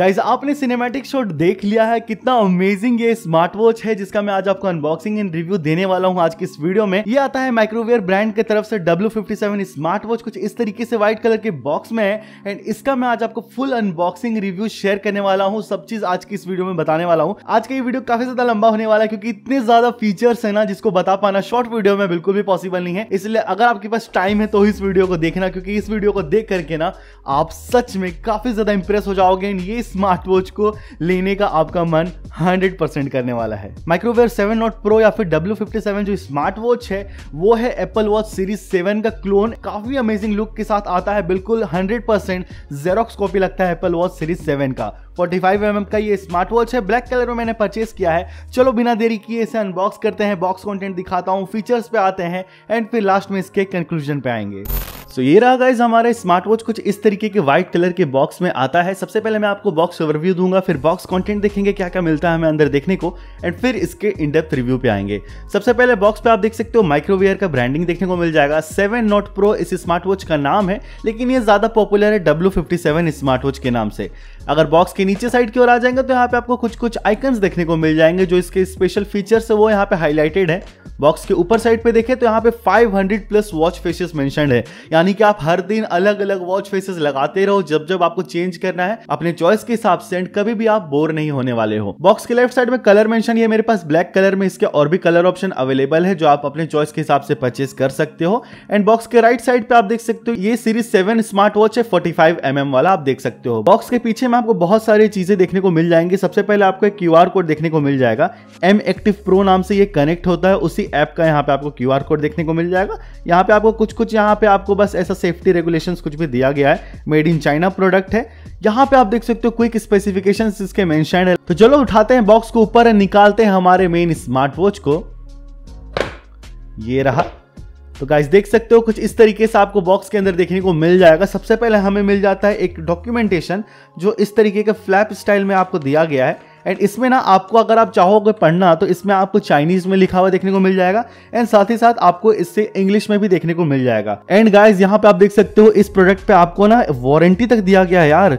Guys आपने cinematic shot देख लिया है, कितना अमेजिंग ये स्मार्ट वॉच है जिसका मैं आज आपको अनबॉक्सिंग एंड रिव्यू देने वाला हूँ आज की इस वीडियो में। ये आता है माइक्रोवेयर ब्रांड की तरफ से W57 स्मार्ट वॉच, कुछ इस तरीके से व्हाइट कलर के बॉक्स में है एंड इसका मैं आज आपको फुल अनबॉक्सिंग रिव्यू शेयर करने वाला हूँ। सब चीज आज की इस वीडियो में बताने वाला हूँ। आज का ये वीडियो काफी ज्यादा लंबा होने वाला है क्योंकि इतने ज्यादा फीचर्स है ना जिसको बता पाना शॉर्ट वीडियो में बिल्कुल भी पॉसिबल नहीं है। इसलिए अगर आपके पास टाइम है तो इस वीडियो को देखना, क्योंकि इस वीडियो को देख करके ना आप सच में काफी ज्यादा इंप्रेस हो जाओगे एंड ये स्मार्ट वॉच को लेने का आपका मन 100% करने वाला है। माइक्रोवेयर 7 नॉट प्रो या फिर W57 जो स्मार्ट वॉच है वो है एप्पल वॉच सीरीज 7 का क्लोन। काफी अमेजिंग लुक के साथ आता है, बिल्कुल 100% जेरोक्स कॉपी लगता है एप्पल वॉच सीरीज 7 का। 45 mm का ये स्मार्ट वॉच है, ब्लैक कलर में मैंने परचेस किया है। चलो बिना देरी किए इसे अनबॉक्स करते हैं, बॉक्स कंटेंट दिखाता हूँ, फीचर्स पे आते हैं एंड फिर लास्ट में इसके कंक्लूजन पे आएंगे। तो ये रहा गाइज हमारे स्मार्ट वॉच, कुछ इस तरीके के व्हाइट कलर के बॉक्स में आता है। सबसे पहले मैं आपको बॉक्स ओवरव्यू दूंगा, फिर बॉक्स कंटेंट देखेंगे क्या क्या मिलता है हमें अंदर देखने को एंड फिर इसके इन डेप्थ रिव्यू पे आएंगे। सबसे पहले बॉक्स पे आप देख सकते हो माइक्रोवेयर का ब्रांडिंग देखने को मिल जाएगा। 7 नॉट प्रो इस स्मार्ट वॉच का नाम है, लेकिन ये ज्यादा पॉपुलर है W57 स्मार्ट वॉच के नाम से। अगर बॉक्स के नीचे साइड की ओर आ जाएंगे तो यहाँ पे आपको कुछ आइकन्स देखने को मिल जाएंगे, जो इसके स्पेशल फीचर्स है वो यहाँ पे हाईलाइटेड है। बॉक्स के ऊपर साइड पे देखें तो यहाँ पे 500+ वॉच फेसेस मेंशन्ड है, यानी कि आप हर दिन अलग अलग वॉच फेसेस लगाते रहो जब जब आपको चेंज करना है अपने चॉइस के हिसाब से एंड कभी भी आप बोर नहीं होने वाले हो। बॉक्स के लेफ्ट साइड में कलर मेंशन, ये मेरे पास ब्लैक कलर में, इसके और भी कलर ऑप्शन अवेलेबल है जो आप अपने चॉइस के हिसाब से परचेस कर सकते हो। एंड बॉक्स के राइट साइड पे आप देख सकते हो ये सीरीज 7 स्मार्ट वॉच है, 45 mm वाला आप देख सकते हो। बॉक्स के पीछे में आपको बहुत सारी चीजें देखने को मिल जाएंगी। सबसे पहले आपको एक QR कोड देखने को मिल जाएगा, M Active Pro नाम से ये कनेक्ट होता है, उसी ऐप का यहाँ पे आपको QR कोड देखने को मिल जाएगा। यहाँ पे आपको कुछ यहाँ पे आपको बस ऐसा सेफ्टी रेगुलेशंस कुछ भी दिया गया है, मेड इन चाइना प्रोडक्ट है। यहाँ पे आप देख सकते हो क्विक स्पेसिफिकेशंस इसके मेंशन है। तो चलो उठाते हैं बॉक्स को ऊपर और निकालते हैं हमारे मेन स्मार्ट वॉच को। ये रहा, तो गाइस देख सकते हो कुछ इस तरीके से आपको बॉक्स के अंदर देखने को मिल जाएगा। सबसे पहले हमें मिल जाता है एक डॉक्यूमेंटेशन जो इस तरीके के फ्लैप स्टाइल में आपको दिया गया है एंड इसमें ना आपको अगर आप चाहोगे पढ़ना तो इसमें आपको चाइनीज में लिखा हुआ देखने को मिल जाएगा एंड साथ ही साथ आपको इससे इंग्लिश में भी देखने को मिल जाएगा। एंड गाइज यहाँ पे आप देख सकते हो इस प्रोडक्ट पे आपको ना वारंटी तक दिया गया है। यार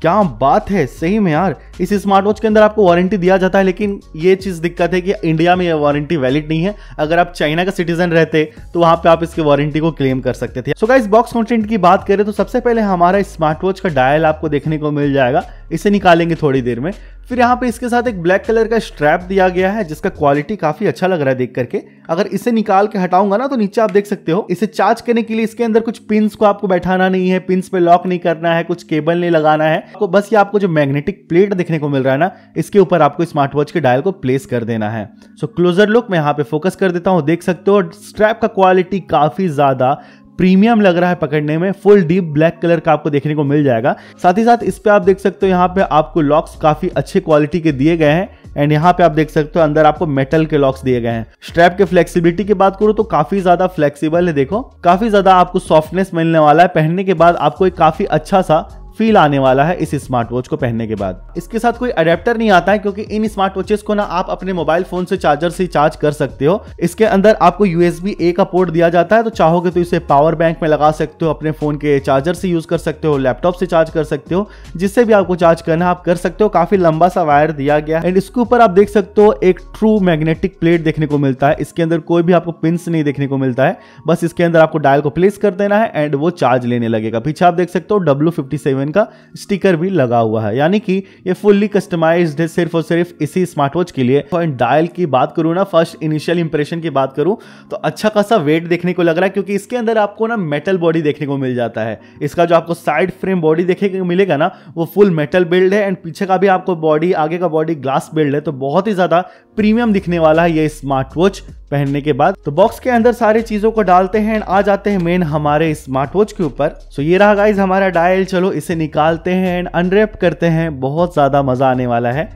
क्या बात है, सही में यार इस स्मार्ट वॉच के अंदर आपको वारंटी दिया जाता है, लेकिन ये चीज़ दिक्कत है कि इंडिया में ये वारंटी वैलिड नहीं है। अगर आप चाइना का सिटीजन रहते तो वहाँ पे आप इसकी वारंटी को क्लेम कर सकते थे। सो गाइस बॉक्स कंटेंट की बात करें तो सबसे पहले हमारा स्मार्ट वॉच का डायल आपको देखने को मिल जाएगा, इसे निकालेंगे थोड़ी देर में। फिर यहाँ पे इसके साथ एक ब्लैक कलर का स्ट्रैप दिया गया है जिसका क्वालिटी काफी अच्छा लग रहा है देख करके। अगर इसे निकाल के हटाऊंगा ना तो नीचे आप देख सकते हो इसे चार्ज करने के लिए इसके अंदर कुछ पिंस को आपको बैठाना नहीं है, पिंस पे लॉक नहीं करना है, कुछ केबल नहीं लगाना है आपको, बस ये आपको जो मैग्नेटिक प्लेट देखने को मिल रहा है ना इसके ऊपर आपको स्मार्ट वॉच के डायल को प्लेस कर देना है। सो क्लोजर लुक मैं यहाँ पे फोकस कर देता हूँ, देख सकते हो स्ट्रैप का क्वालिटी काफी ज्यादा प्रीमियम लग रहा है पकड़ने में। फुल डीप ब्लैक कलर का आपको देखने को मिल जाएगा। साथ ही साथ इस पे आप देख सकते हो यहाँ पे आपको लॉक्स काफी अच्छे क्वालिटी के दिए गए हैं एंड यहाँ पे आप देख सकते हो अंदर आपको मेटल के लॉक्स दिए गए हैं। स्ट्रैप के फ्लेक्सिबिलिटी की बात करूँ तो काफी ज्यादा फ्लेक्सिबल है, देखो काफी ज्यादा आपको सॉफ्टनेस मिलने वाला है। पहनने के बाद आपको एक काफी अच्छा सा फील आने वाला है इस स्मार्ट वॉच को पहनने के बाद। इसके साथ कोई अडेप्टर नहीं आता है क्योंकि इन स्मार्ट वॉचेस को ना आप अपने मोबाइल फोन से चार्जर से चार्ज कर सकते हो। इसके अंदर आपको USB-A का पोर्ट दिया जाता है, तो चाहोगे तो इसे पावर बैंक में लगा सकते हो, अपने फोन के चार्जर से यूज कर सकते हो, लैपटॉप से चार्ज कर सकते हो, जिससे भी आपको चार्ज करना आप कर सकते हो। काफी लंबा सा वायर दिया गया है एंड इसके ऊपर आप देख सकते हो एक ट्रू मैग्नेटिक प्लेट देखने को मिलता है। इसके अंदर कोई भी आपको पिंस नहीं देखने को मिलता है, बस इसके अंदर आपको डायल को प्लेस कर देना है एंड वो चार्ज लेने लगेगा। पीछे आप देख सकते हो W57 का स्टिकर भी लगा हुआ है, यानी कि ये फुल्ली कस्टमाइज्ड है सिर्फ और सिर्फ इसी स्मार्ट वॉच के लिए। और डायल की बात करूं ना, फर्स्ट इनिशियल इंप्रेशन की बात करूं तो अच्छा खासा वेट देखने को लग रहा है क्योंकि इसके अंदर आपको ना मेटल बॉडी देखने को मिल जाता है। इसका जो आपको साइड फ्रेम बॉडी देखने को मिलेगा ना वो फुल मेटल बिल्ड है एंड पीछे का भी आपको बॉडी, आगे का बॉडी ग्लास बिल्ड है, तो बहुत ही ज्यादा प्रीमियम दिखने वाला है ये स्मार्ट वॉच पहनने के बाद। तो बॉक्स के अंदर सारी चीजों को डालते हैं एंड आ जाते हैं मेन हमारे स्मार्ट वॉच के ऊपर। सो ये रहा गाइस हमारा डायल, चलो इसे निकालते हैं एंड अनरैप करते हैं, बहुत ज्यादा मजा आने वाला है।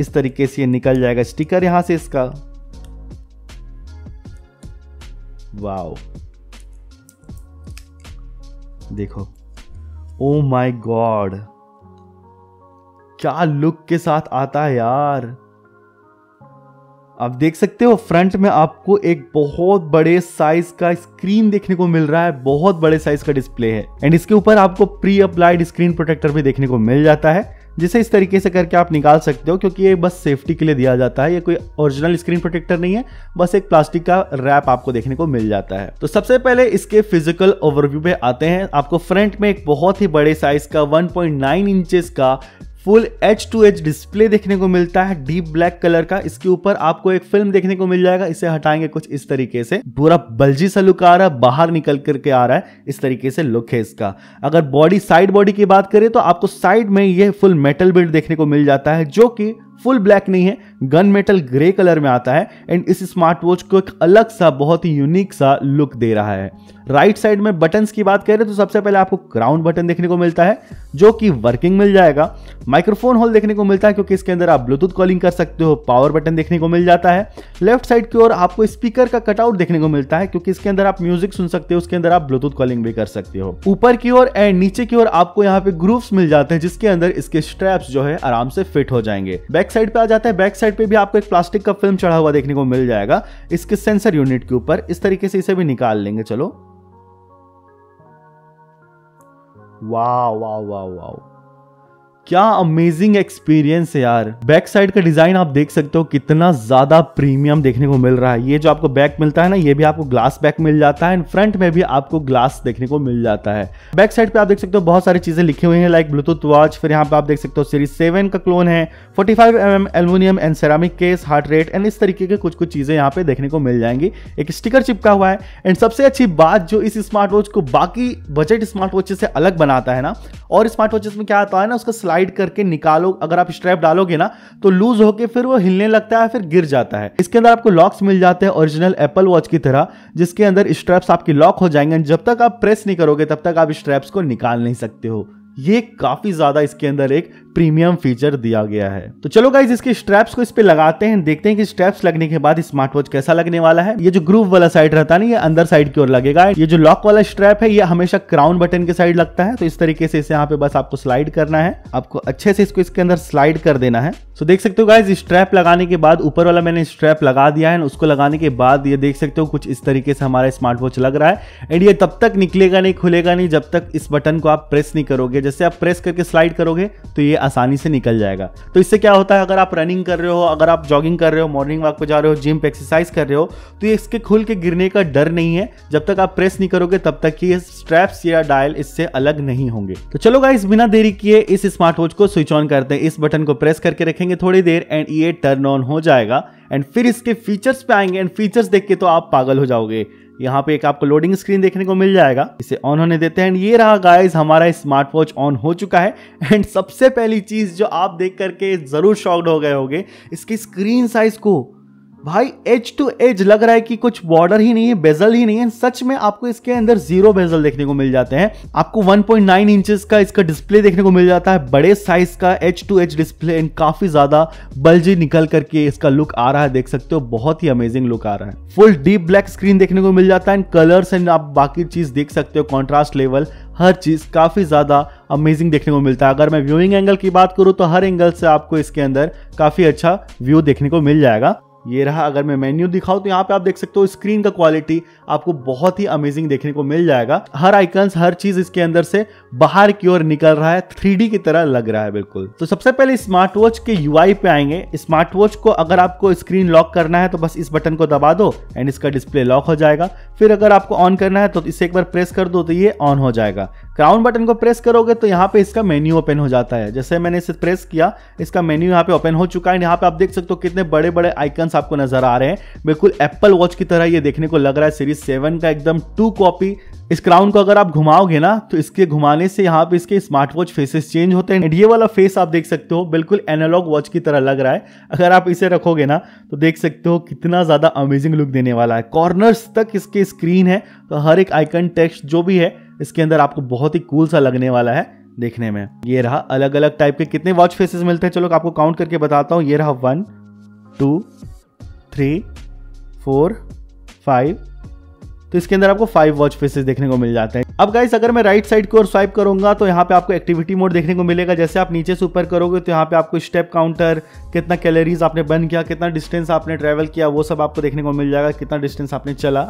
इस तरीके से ये निकल जाएगा स्टिकर यहां से इसका। वाओ देखो, ओ माय गॉड क्या लुक के साथ आता है यार, आप देख सकते हो फ्रंट में आपको एक बहुत बड़े साइज का स्क्रीन देखने को मिल रहा है, बहुत बड़े साइज का डिस्प्ले है एंड इसके ऊपर आपको प्री अप्लाइड स्क्रीन प्रोटेक्टर भी देखने को मिल जाता है, जिसे इस तरीके से करके आप निकाल सकते हो क्योंकि ये बस सेफ्टी के लिए दिया जाता है, ये कोई ओरिजिनल स्क्रीन प्रोटेक्टर नहीं है, बस एक प्लास्टिक का रैप आपको देखने को मिल जाता है। तो सबसे पहले इसके फिजिकल ओवरव्यू पे आते हैं। आपको फ्रंट में एक बहुत ही बड़े साइज का 1.9 इंचेस का फुल एच2एच डिस्प्ले देखने को मिलता है, डीप ब्लैक कलर का। इसके ऊपर आपको एक फिल्म देखने को मिल जाएगा, इसे हटाएंगे कुछ इस तरीके से, पूरा बल्जी सा लुक आ रहा है, बाहर निकल करके आ रहा है, इस तरीके से लुक है इसका। अगर बॉडी साइड बॉडी की बात करें तो आपको साइड में ये फुल मेटल बिल्ड देखने को मिल जाता है, जो कि फुल ब्लैक नहीं है, गन मेटल ग्रे कलर में आता है एंड इस स्मार्ट वॉच को एक अलग सा बहुत ही यूनिक सा लुक दे रहा है। राइट साइड में बटन्स की बात करें तो सबसे पहले आपको क्राउन बटन देखने को मिलता है जो कि वर्किंग मिल जाएगा। माइक्रोफोन होल देखने को मिलता है क्योंकि इसके अंदर आप ब्लूटूथ कॉलिंग कर सकते हो, पावर बटन देखने को मिल जाता है। लेफ्ट साइड की ओर आपको स्पीकर का कटआउट देखने को मिलता है क्योंकि इसके अंदर आप म्यूजिक सुन सकते हो, उसके अंदर आप ब्लूटूथ कॉलिंग भी कर सकते हो। ऊपर की ओर एंड नीचे की ओर आपको यहाँ पे ग्रूव्स मिल जाते हैं जिसके अंदर इसके स्ट्रैप्स जो है आराम से फिट हो जाएंगे। बैक साइड पे आ जाता है, बैक साइड पे भी आपको एक प्लास्टिक का फिल्म चढ़ा हुआ देखने को मिल जाएगा इसके सेंसर यूनिट के ऊपर। इस तरीके से इसे भी निकाल लेंगे, चलो। वाह वाह वाह वाह, क्या अमेजिंग एक्सपीरियंस है यार। बैक साइड का डिजाइन आप देख सकते हो कितना ज्यादा प्रीमियम देखने को मिल रहा है। ये जो आपको बैक मिलता है ना, ये भी आपको ग्लास बैक मिल जाता है एंड फ्रंट में भी आपको ग्लास देखने को मिल जाता है। बैक साइड पे आप देख सकते हो बहुत सारी चीजें लिखी हुई हैं लाइक ब्लूटूथ वॉच, फिर यहाँ पे आप देख सकते हो सीरीज 7 का क्लोन है, 45 mm aluminium and ceramic case, heart rate and इस तरीके के कुछ कुछ चीजें यहाँ पे देखने को मिल जाएंगी। एक स्टिकर चिपका हुआ है एंड सबसे अच्छी बात जो इस स्मार्ट वॉच को बाकी बजट स्मार्ट वॉचेस से अलग बनाता है ना, और स्मार्ट वॉचेस में क्या आता है ना, उसका स्लाइड करके निकालो, अगर आप स्ट्रैप डालोगे ना तो लूज होके फिर वो हिलने लगता है, फिर गिर जाता है। इसके अंदर आपको लॉक्स मिल जाते हैं ओरिजिनल एप्पल वॉच की तरह, जिसके अंदर स्ट्रैप्स आपकी लॉक हो जाएंगे, जब तक आप प्रेस नहीं करोगे तब तक आप स्ट्रैप्स को निकाल नहीं सकते हो। ये काफी ज्यादा इसके अंदर एक प्रीमियम फीचर दिया गया है। तो चलो गाइस इसके स्ट्रैप्स को इस पे लगाते हैं, देखते हैं कि स्ट्रैप्स लगने के बाद स्मार्ट वॉच कैसा लगने वाला है। ये जो ग्रूव वाला साइड रहता है ना, ये अंदर साइड की ओर लगेगा। ये जो लॉक वाला स्ट्रैप है ये हमेशा क्राउन बटन के साइड लगता है, तो इस तरीके से इसे यहाँ पे बस आपको स्लाइड करना है, आपको अच्छे से इसको इसके अंदर स्लाइड कर देना है। तो देख सकते हो गाइज स्ट्रैप लगाने के बाद, ऊपर वाला मैंने स्ट्रैप लगा दिया है, उसको लगाने के बाद ये देख सकते हो कुछ इस तरीके से हमारा स्मार्ट वॉच लग रहा है एंड ये तब तक निकलेगा नहीं, खुलेगा नहीं जब तक इस बटन को आप प्रेस नहीं करोगे। जैसे आप प्रेस करके स्लाइड करोगे तो ये आसानी से निकल जाएगा। तो इससे क्या होता है, अगर आप रनिंग कर रहे हो, अगर आप जॉगिंग कर रहे हो, मॉर्निंग वॉक पे जा रहे हो, जिम पे एक्सरसाइज कर रहे हो, तो ये इसके खुल के गिरने का डर नहीं है। जब तक आप प्रेस नहीं करोगे तब तक ये स्ट्रैप्स या डायल इससे अलग नहीं होंगे। तो चलो गाइस बिना देरी किए इस स्मार्ट वॉच को स्विच ऑन करते हैं। इस बटन को प्रेस करके रखेंगे थोड़ी देर एंड ये टर्न ऑन हो जाएगा एंड फिर इसके फीचर्स पे आएंगे एंड फीचर्स देख के तो आप पागल हो जाओगे। यहाँ पे एक आपको लोडिंग स्क्रीन देखने को मिल जाएगा, इसे ऑन होने देते हैं। ये रहा गाइस हमारा स्मार्ट वॉच ऑन हो चुका है एंड सबसे पहली चीज जो आप देख करके जरूर शॉक्ड हो गए होगे, इसकी स्क्रीन साइज को। भाई एज टू एज लग रहा है कि कुछ बॉर्डर ही नहीं है, बेजल ही नहीं है। सच में आपको इसके अंदर जीरो बेजल देखने को मिल जाते हैं। आपको 1.9 इंचेस का इसका डिस्प्ले देखने को मिल जाता है, बड़े साइज का edge to edge display and काफी ज्यादा बल्जी निकल करके इसका लुक आ रहा है, देख सकते हो बहुत ही अमेजिंग लुक आ रहा है। फुल डीप ब्लैक स्क्रीन देखने को मिल जाता है एंड कलर्स एंड आप बाकी चीज देख सकते हो, कॉन्ट्रास्ट लेवल, हर चीज काफी ज्यादा अमेजिंग देखने को मिलता है। अगर मैं व्यूइंग एंगल की बात करूँ तो हर एंगल से आपको इसके अंदर काफी अच्छा व्यू देखने को मिल जाएगा। ये रहा, अगर मैं मेन्यू दिखाऊं तो यहाँ पे आप देख सकते हो स्क्रीन का क्वालिटी आपको बहुत ही अमेजिंग देखने को मिल जाएगा। हर आइकन्स, हर चीज इसके अंदर से बाहर की ओर निकल रहा है, 3D की तरह लग रहा है बिल्कुल। तो सबसे पहले स्मार्ट वॉच के UI पे आएंगे। स्मार्ट वॉच को अगर आपको स्क्रीन लॉक करना है तो बस इस बटन को दबा दो एंड इसका डिस्प्ले लॉक हो जाएगा। फिर अगर आपको ऑन करना है तो इसे एक बार प्रेस कर दो तो ये ऑन हो जाएगा। क्राउन बटन को प्रेस करोगे तो यहाँ पे इसका मेन्यू ओपन हो जाता है। जैसे मैंने इसे प्रेस किया, इसका मेन्यू यहाँ पे ओपन हो चुका है। यहाँ पे आप देख सकते हो कितने बड़े बड़े आइकन आपको नजर आ रहे हैं, बिल्कुल एप्पल वॉच की तरह ये देखने को लग रहा है, सीरीज 7 का एकदम 2 कॉपी। इस क्राउन को अगर आप घुमाओगे ना तो इसके घुमाने से यहाँ पे इसके स्मार्ट वॉच फेसेस चेंज होते हैं। ये वाला फेस आप देख सकते हो बिल्कुल एनालॉग वॉच की तरह लग रहा है। अगर आप इसे रखोगे ना तो देख सकते हो कितना ज्यादा अमेजिंग लुक देने वाला है। कॉर्नर्स तक इसके स्क्रीन है तो हर एक आइकन, टेक्स्ट जो भी है इसके अंदर आपको बहुत ही कूल सा लगने वाला है देखने में। ये रहा, अलग अलग टाइप के कितने वॉच फेसेस मिलते हैं चलो आपको काउंट करके बताता हूँ। ये रहा 1 2 3 4 5, तो इसके अंदर आपको 5 वॉच फेसेस देखने को मिल जाते हैं। अब गाइस अगर मैं राइट साइड की ओर स्वाइप करूंगा तो यहाँ पे आपको एक्टिविटी मोड देखने को मिलेगा। जैसे आप नीचे से ऊपर करोगे तो यहाँ पे आपको स्टेप काउंटर, कितना कैलोरीज आपने बर्न किया, कितना डिस्टेंस आपने ट्रैवल किया, वो सब आपको देखने को मिल जाएगा, कितना डिस्टेंस आपने चला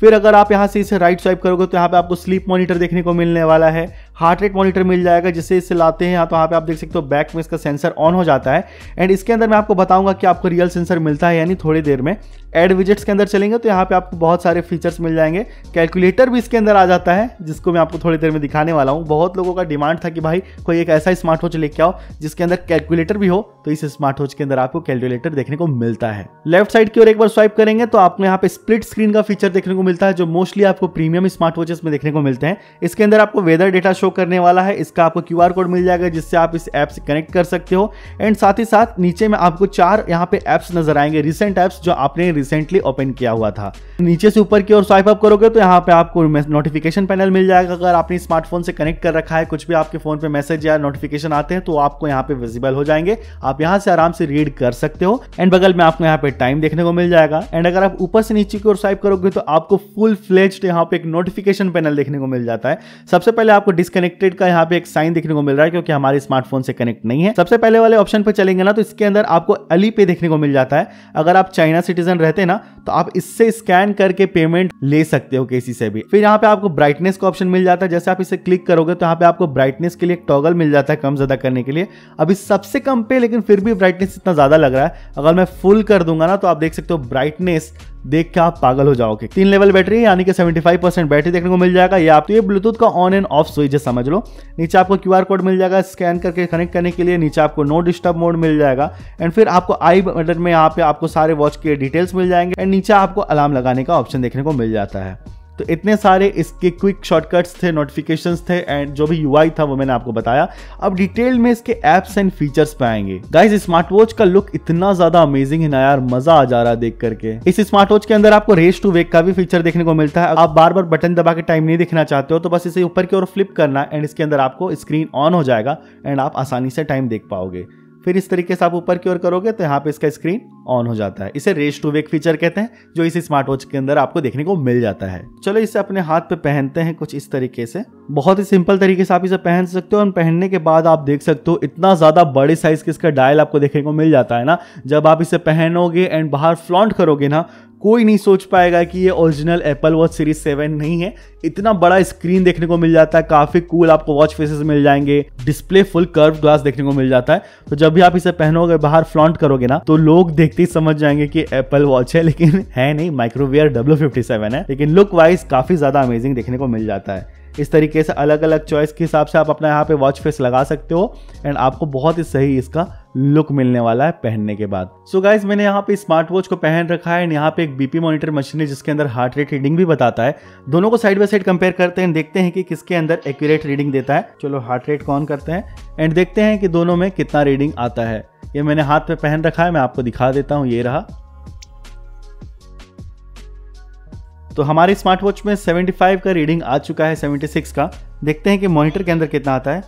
फिर अगर आप यहाँ से इसे राइट स्वाइप करोगे तो यहाँ पे आपको स्लीप मॉनिटर देखने को मिलने वाला है, हार्ट रेट मॉनिटर मिल जाएगा जिससे इसे लाते हैं। तो यहाँ पे आप देख सकते हो बैक में इसका सेंसर ऑन हो जाता है एंड इसके अंदर मैं आपको बताऊंगा कि आपको रियल सेंसर मिलता है यानी थोड़ी देर में। एड विजेट्स के अंदर चलेंगे तो यहाँ पे आपको बहुत सारे फीचर्स मिल जाएंगे, कैलकुलेटर भी इसके अंदर आ जाता है जिसको मैं आपको थोड़ी देर में दिखाने वाला हूँ। बहुत लोगों का डिमांड था कि भाई कोई एक ऐसा स्मार्ट वॉच लेके आओ जिसके अंदर कैलकुलेटर भी हो, तो इस स्मार्ट वॉच के अंदर आपको कैलकुलेटर देखने को मिलता है। लेफ्ट साइड की ओर एक बार स्वाइप करेंगे तो आपको यहाँ पे स्प्लिट स्क्रीन का फीचर देखने को मिलता है जो मोस्टली आपको प्रीमियम स्मार्ट वॉचेस में देखने को मिलते हैं। इसके अंदर आपको वेदर डेटा शो करने वाला है, इसका आपको QR कोड मिल जाएगा जिससे आप इस ऐप से कनेक्ट कर सकते हो एंड साथ ही साथ नीचे में आपको 4 यहाँ पे ऐप्स नजर आएंगे, रिसेंट ऐप्स जो आपने रिसेंटली ओपन किया हुआ था। नीचे से ऊपर की ओर स्वाइप अप करोगे तो यहाँ पे आपको नोटिफिकेशन पैनल मिल जाएगा। अगर आपने स्मार्टफोन से कनेक्ट कर रखा है, कुछ भी आपके फोन पे मैसेज या नोटिफिकेशन आते हैं तो आपको यहाँ पे विजिबल हो जाएंगे, आप यहाँ से आराम से रीड कर सकते हो एंड बगल में आपको यहाँ पे टाइम देखने को मिल जाएगा। एंड अगर आप ऊपर से नीचे की ओर स्वाइप करोगे तो आपको फुल फ्लेज्ड यहाँ पे एक नोटिफिकेशन पैनल देखने को मिल जाता है। सबसे पहले आपको डिस्कनेक्टेड का यहाँ पे एक साइन देखने को मिल रहा है क्योंकि हमारे स्मार्टफोन से कनेक्ट नहीं है। सबसे पहले वाले ऑप्शन पर चलेंगे ना तो इसके अंदर आपको Alipay देखने को मिल जाता है। अगर आप चाइना सिटीजन रहते ना तो आप इससे स्कैन करके पेमेंट ले सकते हो किसी से भी। फिर यहाँ पे आपको ब्राइटनेस का ऑप्शन मिल जाता है, जैसे आप इसे क्लिक करोगे तो यहाँ पे आपको ब्राइटनेस के लिए एक टॉगल मिल जाता है कम ज्यादा करने के लिए। अभी सबसे कम पे लेकिन फिर भी ब्राइटनेस इतना ज्यादा लग रहा है, अगर मैं फुल कर दूंगा ना तो आप देख सकते हो ब्राइटनेस देख के आप पागल हो जाओगे। 3 लेवल बैटरी यानी कि 75% बैटरी देखने को मिल जाएगा। ये आप ये ब्लूटूथ का ऑन एंड ऑफ स्विच है समझ लो। नीचे आपको QR कोड मिल जाएगा स्कैन करके कनेक्ट करने के लिए, नीचे आपको नो डिस्टर्ब मोड मिल जाएगा एंड फिर आपको आई बटन में यहाँ पे आपको सारे वॉच के डिटेल्स मिल जाएंगे एंड नीचे आपको अलार्म लगाने का ऑप्शन देखने को मिल जाता है। तो इतने सारे इसके क्विक शॉर्टकट्स थे, नोटिफिकेशंस थे एंड जो भी यूआई था वो मैंने आपको बताया। अब डिटेल में इसके एप्स एंड फीचर्स पे आएंगे। गाइस स्मार्ट वॉच का लुक इतना ज्यादा अमेजिंग है ना यार, मजा आ जा रहा है देख करके। इस स्मार्ट वॉच के अंदर आपको रेस टू वेक का भी फीचर देखने को मिलता है। आप बार बार बटन दबा के टाइम नहीं देखना चाहते हो तो बस इसे ऊपर की ओर फ्लिप करना एंड इसके अंदर आपको स्क्रीन ऑन हो जाएगा एंड आप आसानी से टाइम देख पाओगे। फिर इस तरीके से आप ऊपर की ओर करोगे तो यहाँ पे इसका स्क्रीन ऑन हो जाता है। इसे रेस टू वेक फीचर कहते हैं जो इस स्मार्ट वॉच के अंदर आपको देखने को मिल जाता है। चलो इसे अपने हाथ पे पहनते हैं कुछ इस तरीके से। बहुत ही सिंपल तरीके से आप इसे पहन सकते हो और पहनने के बाद आप देख सकते हो इतना ज्यादा बड़े साइज के इसका डायल आपको देखने को मिल जाता है ना। जब आप इसे पहनोगे एंड बाहर फ्लॉन्ट करोगे ना, कोई नहीं सोच पाएगा कि ये ओरिजिनल Apple Watch Series 7 नहीं है। इतना बड़ा स्क्रीन देखने को मिल जाता है, काफी कूल आपको वॉच फेसेस मिल जाएंगे, डिस्प्ले फुल कर्व ग्लास देखने को मिल जाता है। तो जब भी आप इसे पहनोगे बाहर फ्लॉन्ट करोगे ना तो लोग देखते ही समझ जाएंगे कि Apple Watch है, लेकिन है नहीं, माइक्रोवेयर W57 है। लेकिन लुक वाइज काफी ज्यादा अमेजिंग देखने को मिल जाता है। इस तरीके से अलग अलग चॉइस के हिसाब से आप अपना यहाँ पे वॉच फेस लगा सकते हो एंड आपको बहुत ही सही इसका लुक मिलने वाला है पहनने के बाद। सो गाइज मैंने यहाँ पे स्मार्ट वॉच को पहन रखा है एंड यहाँ पे एक बीपी मॉनिटर मशीन है जिसके अंदर हार्ट रेट रीडिंग भी बताता है। दोनों को साइड बाय साइड कंपेयर करते हैं, देखते हैं कि किसके अंदर एक्यूरेट रीडिंग देता है। चलो हार्ट रेट को ऑन करते हैं एंड देखते हैं कि दोनों में कितना रीडिंग आता है। ये मैंने हाथ पे पहन रखा है, मैं आपको दिखा देता हूँ, ये रहा। तो हमारे स्मार्ट वॉच में 75 का रीडिंग आ चुका है, 76 का। देखते हैं कि मॉनिटर के अंदर कितना आता है।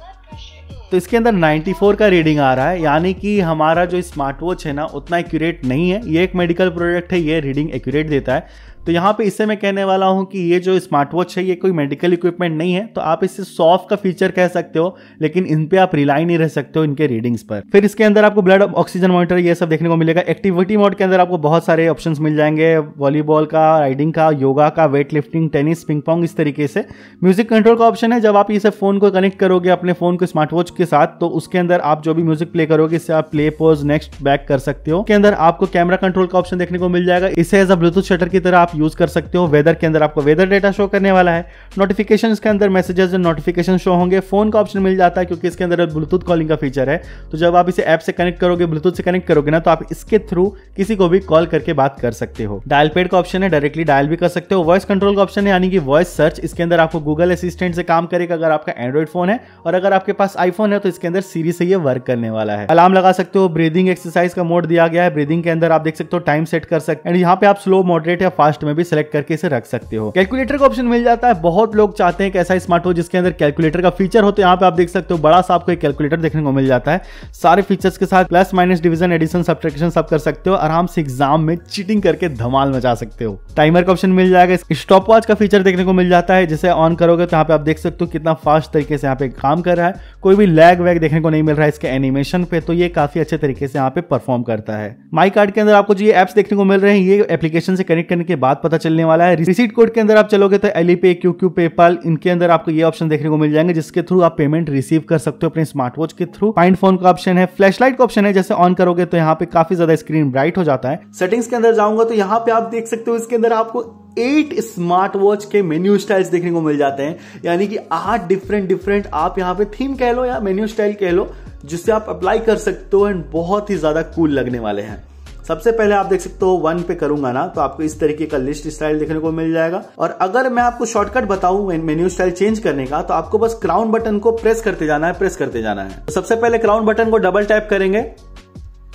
तो इसके अंदर 94 का रीडिंग आ रहा है, यानी कि हमारा जो स्मार्ट वॉच है ना उतना एक्यूरेट नहीं है। ये एक मेडिकल प्रोडक्ट है, ये रीडिंग एक्यूरेट देता है। तो यहाँ पे इसे मैं कहने वाला हूँ कि ये जो स्मार्ट वॉच है ये कोई मेडिकल इक्विपमेंट नहीं है, तो आप इसे सॉफ्ट का फीचर कह सकते हो, लेकिन इन पे आप रिलाई नहीं रह सकते हो इनके रीडिंग्स पर। फिर इसके अंदर आपको ब्लड ऑक्सीजन मॉनिटर ये सब देखने को मिलेगा। एक्टिविटी मोड के अंदर आपको बहुत सारे ऑप्शन मिल जाएंगे, वॉलीबॉल का, राइडिंग का, योगा का, weight lifting, tennis, ping pong, इस तरीके से। म्यूजिक कंट्रोल का ऑप्शन है, जब आप इसे फोन को कनेक्ट करोगे अपने फोन को स्मार्ट वॉच के साथ तो उसके अंदर आप जो भी म्यूजिक प्ले करोगे इससे आप प्ले, पॉज, नेक्स्ट, बैक कर सकते हो। इसके अंदर आपको कैमरा कंट्रोल का ऑप्शन देखने को मिल जाएगा, इसे एज अ ब्लूटूथ शटर की तरह यूज कर सकते हो। वेदर के अंदर आपको वेदर डेटा शो करने वाला है, नोटिफिकेशंस के अंदर मैसेजेस एंड नोटिफिकेशन शो होंगे। फोन का ऑप्शन मिल जाता है क्योंकि इसके अंदर ब्लूटूथ कॉलिंग का फीचर है, तो जब आप इसे ऐप से कनेक्ट करोगे, ब्लूटूथ से कनेक्ट करोगे ना तो आप इसके थ्रू किसी को भी कॉल करके बात कर सकते हो। डायल पैड का ऑप्शन है, डायरेक्टली डायल भी कर सकते हो। वॉइस कंट्रोल का ऑप्शन है यानी कि वॉइस सर्च, इसके अंदर आपको गूगल असिस्टेंट से काम करेगा अगर आपका एंड्रॉइड फोन है, और अगर आपके पास आईफोन है तो इसके अंदर सीरी से ये वर्क करने वाला है। अलार्म लगा सकते हो, ब्रीदिंग एक्सरसाइज का मोड दिया गया है, ब्रीदिंग के अंदर आप देख सकते हो टाइम सेट कर सकते हो एंड यहाँ पे आप स्लो, मॉडरेट या फास्ट लास्ट में भी सिलेक्ट करके इसे रख सकते हो। कैलकुलेटर का ऑप्शन मिल जाता है, बहुत लोग चाहते हैं एक ऐसा स्मार्ट वॉच जिसके अंदर कैलकुलेटर का फीचर हो, तो यहाँ पे आप देख सकते हो बड़ा सा आपको एक कैलकुलेटर देखने को मिल जाता है सारे फीचर्स के साथ, plus minus division addition subtraction सब कर सकते हो, आराम से एग्जाम में चीटिंग करके धमाल मचा सकते हो। टाइमर का ऑप्शन मिल जाएगा, स्टॉप वॉच का फीचर देखने को मिल जाता है जिसे ऑन करोगे तो यहाँ पे आप देख सकते हो कितना फास्ट तरीके से यहाँ पे काम कर रहा है, कोई भी लैग वैग देखने को नहीं मिल रहा है इसके एनिमेशन पे, तो ये काफी अच्छे तरीके से यहाँ पे परफॉर्म करता है। माई कार्ड के अंदर आपको जो ये एप्स देखने को मिल रहे हैं ये एप्लीकेशन से कनेक्ट करने के बाद पता चलने वाला है। रिसीट कोड के अंदर आप चलोगे तो एलीपे, क्यूक्यू, पेपाल, इनके अंदर आपको ये ऑप्शन देखने को मिल जाएंगे जिसके थ्रू आप पेमेंट रिसीव कर सकते हो अपने स्मार्ट वॉच के थ्रू। फाइंड फोन का ऑप्शन है, फ्लैश लाइट का ऑप्शन है, जैसे ऑन करोगे तो यहाँ पे काफी ज्यादा स्क्रीन ब्राइट हो जाता है। सेटिंग्स के अंदर जाऊंगा तो यहाँ पे आप देख सकते हो इसके अंदर आपको 8 स्मार्ट वॉच के मेन्यू स्टाइल्स देखने को मिल जाते हैं, यानी कि 8 डिफरेंट आप यहाँ पे थीम कह लो या मेन्यू स्टाइल कह लो जिससे आप अप्लाई कर सकते हो एंड बहुत ही ज्यादा कूल लगने वाले हैं। सबसे पहले आप देख सकते हो 1 पे करूंगा ना तो आपको इस तरीके का लिस्ट स्टाइल देखने को मिल जाएगा, और अगर मैं आपको शॉर्टकट बताऊं मेन्यू स्टाइल चेंज करने का तो आपको बस क्राउन बटन को प्रेस करते जाना है। तो सबसे पहले क्राउन बटन को डबल टैप करेंगे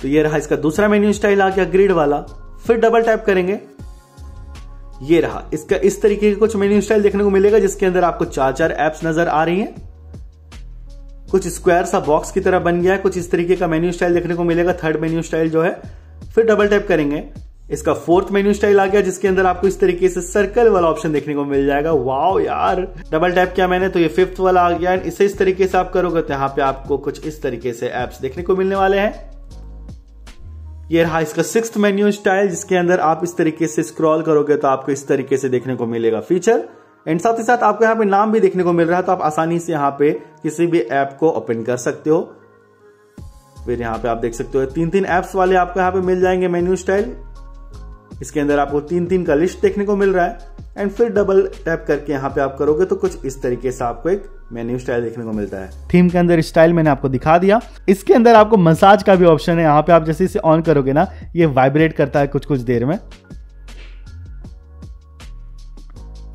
तो ये रहा इसका दूसरा मेन्यू स्टाइल आ गया ग्रिड वाला, फिर डबल टैप करेंगे ये रहा इसका इस तरीके का कुछ मेन्यू स्टाइल देखने को मिलेगा जिसके अंदर आपको 4 एप्स नजर आ रही हैं, कुछ स्क्वायर सा बॉक्स की तरह बन गया है, कुछ इस तरीके का मेन्यू स्टाइल देखने को मिलेगा थर्ड मेन्यू स्टाइल जो है। फिर डबल टैप करेंगे इसका फोर्थ मेन्यू स्टाइल आ गया जिसके अंदर आपको इस तरीके से सर्कल वाला ऑप्शन देखने को मिल जाएगा। वाओ यार, डबल टैप किया मैंने तो ये फिफ्थ वाला आ गया, इसे इस तरीके से आप करोगे तो यहाँ पे आपको कुछ इस तरीके से एप्स देखने को मिलने वाले हैं। ये रहा इसका सिक्स्थ मेन्यू स्टाइल जिसके अंदर आप इस तरीके से स्क्रॉल करोगे तो आपको इस तरीके से देखने को मिलेगा फीचर, एंड साथ ही साथ आपको यहाँ पे नाम भी देखने को मिल रहा है, तो आप आसानी से यहाँ पे किसी भी ऐप को ओपन कर सकते हो। फिर यहाँ पे आप देख सकते हो 3 ऐप्स वाले आपको यहाँ पे मिल जाएंगे मेन्यू स्टाइल, इसके अंदर आपको 3 का लिस्ट देखने को मिल रहा है, एंड फिर डबल टैप करके यहाँ पे आप करोगे तो कुछ इस तरीके से आपको एक मेन्यू स्टाइल देखने को मिलता है। थीम के अंदर स्टाइल मैंने आपको दिखा दिया, इसके अंदर आपको मसाज का भी ऑप्शन है, यहाँ पे आप जैसे इसे ऑन करोगे ना ये वाइब्रेट करता है कुछ देर में,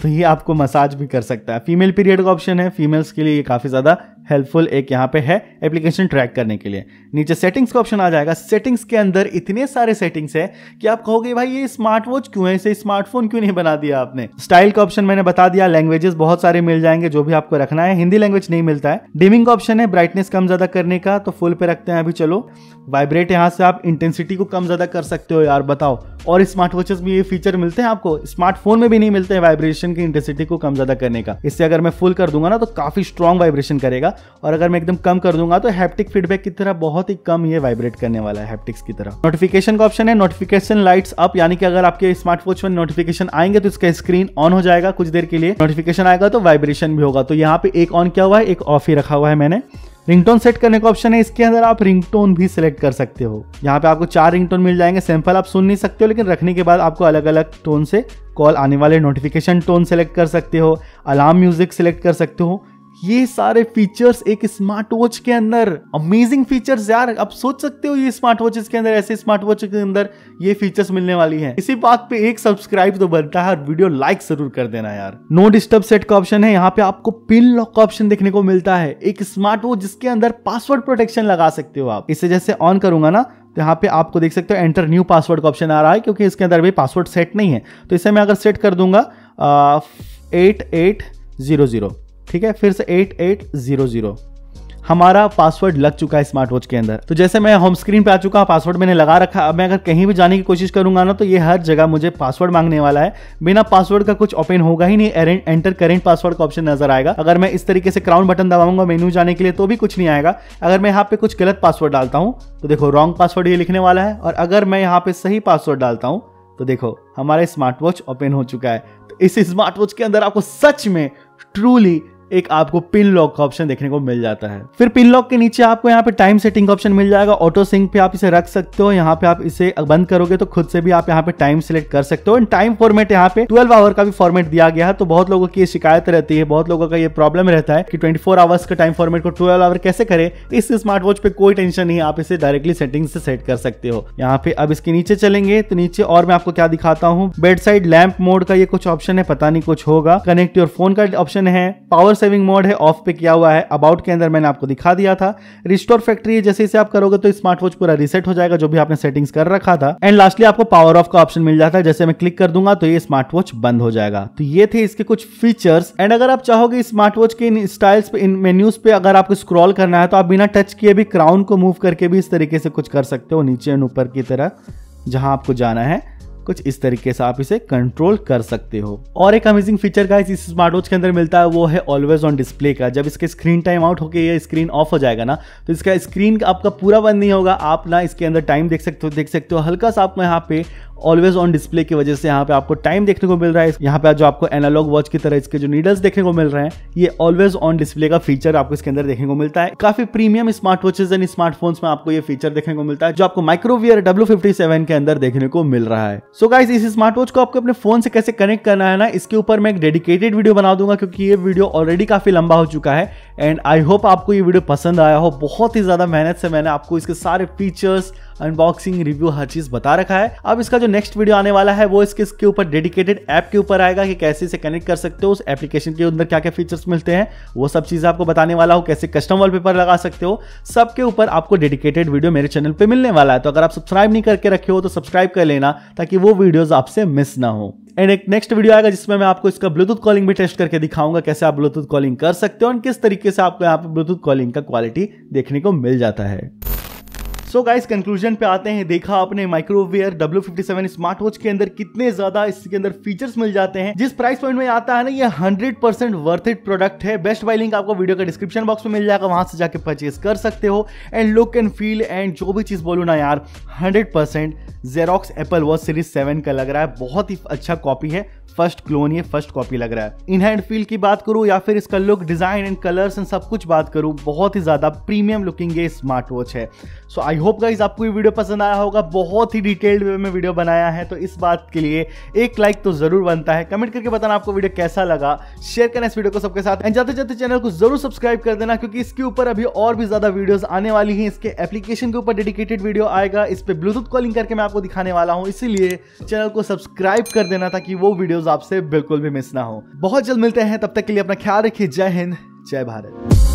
तो ये आपको मसाज भी कर सकता है। फीमेल पीरियड का ऑप्शन है, फीमेल्स के लिए ये काफी ज्यादा हेल्पफुल एक यहाँ पे है एप्लीकेशन ट्रैक करने के लिए। नीचे सेटिंग्स का ऑप्शन आ जाएगा, सेटिंग्स के अंदर इतने सारे सेटिंग्स है कि आप कहोगे भाई ये स्मार्ट वॉच क्यों है, इसे स्मार्टफोन क्यों नहीं बना दिया आपने। स्टाइल का ऑप्शन मैंने बता दिया, लैंग्वेजेस बहुत सारे मिल जाएंगे जो भी आपको रखना है, हिंदी लैंग्वेज नहीं मिलता है। डिमिंग का ऑप्शन है, ब्राइटनेस कम ज्यादा करने का, तो फुल पे रखते हैं अभी चलो। वाइब्रेट यहाँ से आप इंटेंसिटी को कम ज्यादा कर सकते हो। यार बताओ, और स्मार्ट वॉचेस में ये फीचर मिलते हैं आपको, स्मार्टफोन में भी नहीं मिलते हैं वाइब्रेशन की इंटेंसिटी को कम ज्यादा करने का। इससे अगर मैं फुल कर दूंगा ना तो काफी स्ट्रॉन्ग वाइब्रेशन करेगा, और अगर मैं एकदम कम कर दूंगा तो हैप्टिक फीडबैक की तरह बहुत ही कम ये वाइब्रेट करने वाला है, हैप्टिक्स की तरह। नोटिफिकेशन का ऑप्शन है, नोटिफिकेशन लाइट्स अप, यानी कि अगर आपके स्मार्ट वॉच में नोटिफिकेशन आएंगे तो इसका स्क्रीन ऑन हो जाएगा कुछ देर के लिए, नोटिफिकेशन आएगा तो वाइब्रेशन भी होगा। तो यहाँ पे एक ऑन किया हुआ है, एक ऑफ ही रखा हुआ है मैंने। रिंगटोन सेट करने का ऑप्शन है, इसके अंदर आप रिंगटोन भी सिलेक्ट कर सकते हो। यहाँ पे आपको 4 रिंगटोन मिल जाएंगे, सैंपल आप सुन नहीं सकते हो, लेकिन रखने के बाद आपको अलग अलग टोन से कॉल आने वाले नोटिफिकेशन टोन सेलेक्ट कर सकते हो, अलार्म म्यूजिक सिलेक्ट कर सकते हो। ये सारे फीचर्स एक स्मार्ट वॉच के अंदर अमेजिंग फीचर्स यार, आप सोच सकते हो ये स्मार्ट वॉचेस के अंदर, ऐसे स्मार्ट वॉच के अंदर ये फीचर्स मिलने वाली हैं। इसी बात पे एक सब्सक्राइब तो बनता है और वीडियो लाइक जरूर कर देना यार। नो डिस्टर्ब सेट का ऑप्शन है, यहाँ पे आपको पिन लॉक का ऑप्शन देखने को मिलता है, एक स्मार्ट वॉच जिसके अंदर पासवर्ड प्रोटेक्शन लगा सकते हो आप। इसे जैसे ऑन करूंगा ना तो यहाँ पे आपको देख सकते हो एंटर न्यू पासवर्ड का ऑप्शन आ रहा है, क्योंकि इसके अंदर भी पासवर्ड सेट नहीं है। तो इसे मैं अगर सेट कर दूंगा 8800, ठीक है, फिर से 8800 हमारा पासवर्ड लग चुका है स्मार्ट वॉच के अंदर। तो जैसे मैं होम स्क्रीन पे आ चुका हूँ, पासवर्ड मैंने लगा रखा। अब मैं अगर कहीं भी जाने की कोशिश करूंगा ना तो ये हर जगह मुझे पासवर्ड मांगने वाला है, बिना पासवर्ड का कुछ ओपन होगा ही नहीं। एंटर करेंट पासवर्ड का ऑप्शन नजर आएगा। अगर मैं इस तरीके से क्राउन बटन दबाऊंगा मेन्यू जाने के लिए तो भी कुछ नहीं आएगा। अगर मैं यहाँ पे कुछ गलत पासवर्ड डालता हूँ तो देखो रॉन्ग पासवर्ड ये लिखने वाला है, और अगर मैं यहाँ पे सही पासवर्ड डालता हूँ तो देखो हमारा स्मार्ट वॉच ओपन हो चुका है। तो इस स्मार्ट वॉच के अंदर आपको सच में ट्रूली एक आपको पिन लॉक का ऑप्शन देखने को मिल जाता है। फिर पिन लॉक के नीचे आपको यहाँ पे टाइम सेटिंग का ऑप्शन मिल जाएगा, ऑटो सिंक पे आप इसे रख सकते हो। यहाँ पे आप इसे बंद करोगे तो खुद से भी आप यहाँ पे टाइम सिलेक्ट कर सकते हो। एंड टाइम फॉर्मेट यहाँ पे 12 आवर का भी फॉर्मेट दिया गया है। तो बहुत लोगों की शिकायत रहती है, बहुत लोगों का ये प्रॉब्लम रहता है कि 24 आवर्स का टाइम फॉर्मेट को 12 आवर कैसे करे। इस स्मार्ट वॉच पे कोई टेंशन नहीं, आप इसे डायरेक्टली सेटिंग से सेट कर सकते हो। यहाँ पे अब इसके नीचे चलेंगे तो नीचे और मैं आपको क्या दिखाता हूँ, बेड साइड लैंप मोड का ये कुछ ऑप्शन है, पता नहीं कुछ होगा। कनेक्ट योर फोन का ऑप्शन है, पावर सेविंग मोड है, ऑफ पे किया हुआ है। अबाउट के अंदर मैंने आपको दिखा दिया था। रिस्टोर फैक्ट्री जैसे इसे आप करोगे तो स्मार्ट वॉच पूरा रिसेट हो जाएगा जो भी आपने सेटिंग्स कर रखा था। एंड लास्टली आपको पावर ऑफ का ऑप्शन मिल जाता है, जैसे मैं क्लिक कर दूंगा तो ये स्मार्ट वॉच बंद हो जाएगा। तो ये थे इसके कुछ फीचर्स। एंड अगर आप चाहोगे स्मार्ट वॉच के इन स्टाइल्स पे, इन मेन्यूज पे अगर आपको स्क्रॉल करना है तो आप बिना टच किए भी क्राउन को मूव करके भी इस तरीके से कुछ कर सकते हो, नीचे एंड ऊपर की तरह जहां आपको जाना है कुछ इस तरीके से आप इसे कंट्रोल कर सकते हो। और एक अमेजिंग फीचर गाइस इस स्मार्ट वॉच के अंदर मिलता है वो है ऑलवेज ऑन डिस्प्ले का। जब इसके स्क्रीन टाइम आउट होकर ये स्क्रीन ऑफ हो जाएगा ना तो इसका स्क्रीन आपका पूरा बंद नहीं होगा, आप ना इसके अंदर टाइम देख सकते हो हल्का सा। आपको यहाँ पे ऑलवेज ऑन डिस्प्ले की वजह से यहाँ पे आपको टाइम देखने को मिल रहा है। यहाँ पे जो आपको एनालॉग वॉच की तरह इसके जो नीडल्स देखने को मिल रहे हैं, ये ऑलवेज ऑन डिस्प्ले का फीचर आपको इसके अंदर देखने को मिलता है। काफी premium smart watches and smartphones में आपको ये फीचर देखने को मिलता है जो आपको माइक्रोवेयर W57 के अंदर देखने को मिल रहा है। सो गाइज इस स्मार्ट वॉच को आपको अपने फोन से कैसे कनेक्ट करना है ना, इसके ऊपर मैं एक डेडिकेटेड वीडियो बना दूंगा क्योंकि ये वीडियो ऑलरेडी काफी लंबा हो चुका है। एंड आई होप आपको ये वीडियो पसंद आया हो। बहुत ही ज्यादा मेहनत से मैंने आपको इसके सारे फीचर्स, अनबॉक्सिंग, रिव्यू, हर चीज बता रखा है। अब इसका जो नेक्स्ट वीडियो आने वाला है वो इसके ऊपर डेडिकेटेड ऐप के ऊपर आएगा कि कैसे इसे कनेक्ट कर सकते हो, उस एप्लीकेशन के अंदर क्या क्या फीचर्स मिलते हैं वो सब चीजें आपको बताने वाला हो, कैसे कस्टम वॉलपेपर लगा सकते हो, सबके ऊपर आपको डेडिकेटेड वीडियो मेरे चैनल पे मिलने वाला है। तो अगर आप सब्सक्राइब नहीं करके रखे हो तो सब्सक्राइब कर लेना ताकि वो वीडियोज आपसे मिस ना हो। एंड एक नेक्स्ट वीडियो आएगा जिसमें मैं आपको इसका ब्लूटूथ कॉलिंग भी टेस्ट करके दिखाऊंगा, कैसे आप ब्लूटूथ कॉलिंग कर सकते हो और किस तरीके से आपको यहाँ पे ब्लूटूथ कॉलिंग का क्वालिटी देखने को मिल जाता है। सो गाइस कंक्लूजन पे आते हैं। देखा आपने माइक्रोवेयर W57 स्मार्ट वॉच के अंदर कितने ज्यादा इसके अंदर फीचर्स मिल जाते हैं। जिस प्राइस पॉइंट में आता है ना ये 100% वर्थ इट प्रोडक्ट है। बेस्ट बाय लिंक आपको वीडियो का डिस्क्रिप्शन बॉक्स में मिल जाएगा, वहां से जाके परचेज कर सकते हो। And look and feel and जो भी चीज बोलूँ ना यार 100% जेरोक्स एप्पल वॉच सीरीज 7 का लग रहा है। बहुत ही अच्छा कॉपी है, फर्स्ट क्लोन, ये फर्स्ट कॉपी लग रहा है। इन हैंड फील की बात करूँ या फिर इसका look, design and colours and सब कुछ बात करूँ, बहुत ही ज्यादा प्रीमियम लुकिंग ये स्मार्ट वॉच है। सो आई होप गाइज आपको ये वीडियो पसंद आया होगा। बहुत ही डिटेल्ड वे में वीडियो बनाया है तो इस बात के लिए एक लाइक तो जरूर बनता है। कमेंट करके बताना आपको वीडियो कैसा लगा, शेयर करना इस वीडियो को सबके साथ। एंड जाते चैनल को जरूर सब्सक्राइब कर देना क्योंकि इसके ऊपर अभी और भी ज्यादा वीडियोज आने वाली है। इसके एप्लीकेशन के ऊपर डेडिकेटेड वीडियो आएगा, इस पर ब्लूटूथ कॉलिंग करके मैं आपको दिखाने वाला हूँ, इसीलिए चैनल को सब्सक्राइब कर देना ताकि वो वीडियोस आपसे बिल्कुल भी मिस ना हो। बहुत जल्द मिलते हैं, तब तक के लिए अपना ख्याल रखिए। जय हिंद, जय भारत।